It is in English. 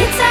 It's